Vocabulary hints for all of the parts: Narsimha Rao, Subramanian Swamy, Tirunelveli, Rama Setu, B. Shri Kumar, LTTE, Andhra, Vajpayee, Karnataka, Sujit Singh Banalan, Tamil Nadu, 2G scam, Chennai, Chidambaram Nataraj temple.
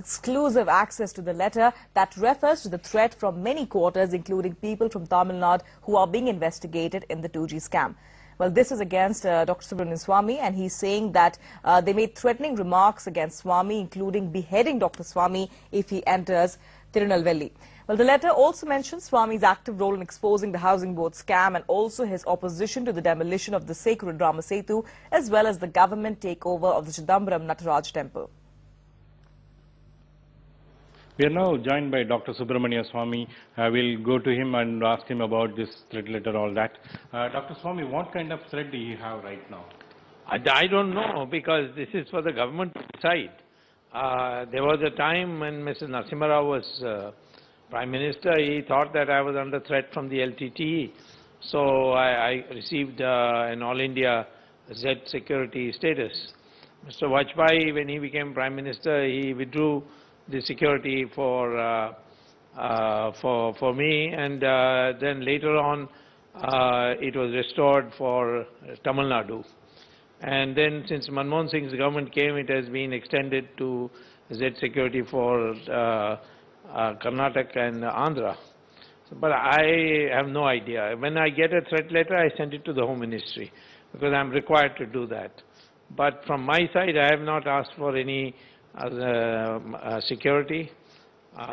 Exclusive access to the letter that refers to the threat from many quarters, including people from Tamil Nadu who are being investigated in the 2G scam. Well, this is against Dr. Subramanian Swamy, and he's saying that they made threatening remarks against Swamy, including beheading Dr. Swamy if he enters Tirunelveli. Well, the letter also mentions Swamy's active role in exposing the housing board scam and also his opposition to the demolition of the sacred Rama Setu, as well as the government takeover of the Chidambaram Nataraj temple. We are now joined by Dr. Subramanian Swamy. We'll go to him and ask him about this threat letter, all that. Dr. Swamy, what kind of threat do you have right now? I don't know, because this is for the government to decide. There was a time when Mrs. Narsimha Rao was Prime Minister. He thought that I was under threat from the LTTE. So I received an All India Z security status. Mr. Vajpayee, when he became Prime Minister, he withdrew the security for me, and then later on it was restored for Tamil Nadu, and then since Manmohan Singh's government came, it has been extended to Z security for Karnataka and Andhra. So, but I have no idea. When I get a threat letter, I send it to the Home Ministry because I am required to do that. But from my side, I have not asked for any security.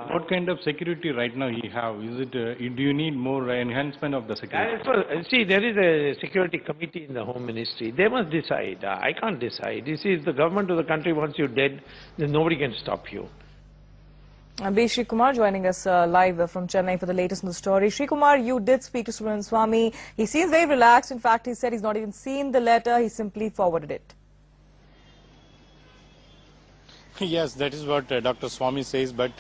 What kind of security right now you have? Is it? Do you need more enhancement of the security? See, there is a security committee in the Home Ministry. They must decide. I can't decide. This is the government of the country. Once you're dead, then nobody can stop you. B. Shri Kumar joining us live from Chennai for the latest in the story. Shri Kumar, you did speak to Subramanian Swamy. He seems very relaxed. In fact, he said he's not even seen the letter. He simply forwarded it. Yes, that is what Dr. Swamy says, but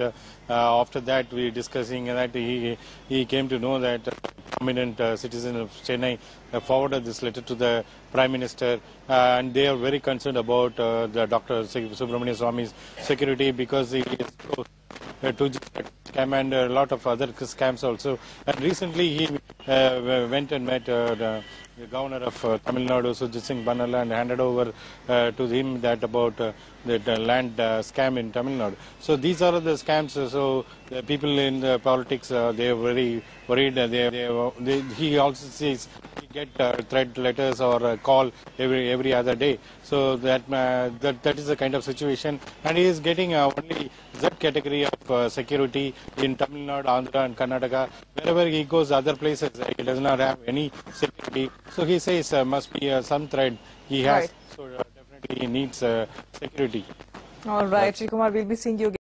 after that we were discussing that he came to know that a prominent citizen of Chennai forwarded this letter to the Prime Minister, and they are very concerned about the Dr. Subramanian Swamy's security, because he is close to scam and a lot of other scams also. And recently he went and met the governor of Tamil Nadu, Sujit Singh Banalan, handed over to him that about the land scam in Tamil Nadu. So these are the scams. So the people in the politics, they are very worried. He also says he get threat letters or call every other day. So that is the kind of situation, and he is getting only that category of security in Tamil Nadu, Andhra, and Karnataka. Wherever he goes, other places he does not have any security. So he says must be some threat he has. Right. So definitely he needs security. All right, Shri Kumar, we'll be seeing you again.